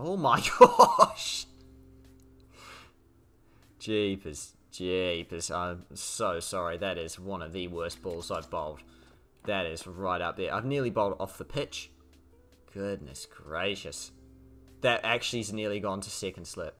Oh my gosh! Jeepers, jeepers. I'm so sorry. That is one of the worst balls I've bowled. That is right up there. I've nearly bowled off the pitch. Goodness gracious. That actually's nearly gone to second slip.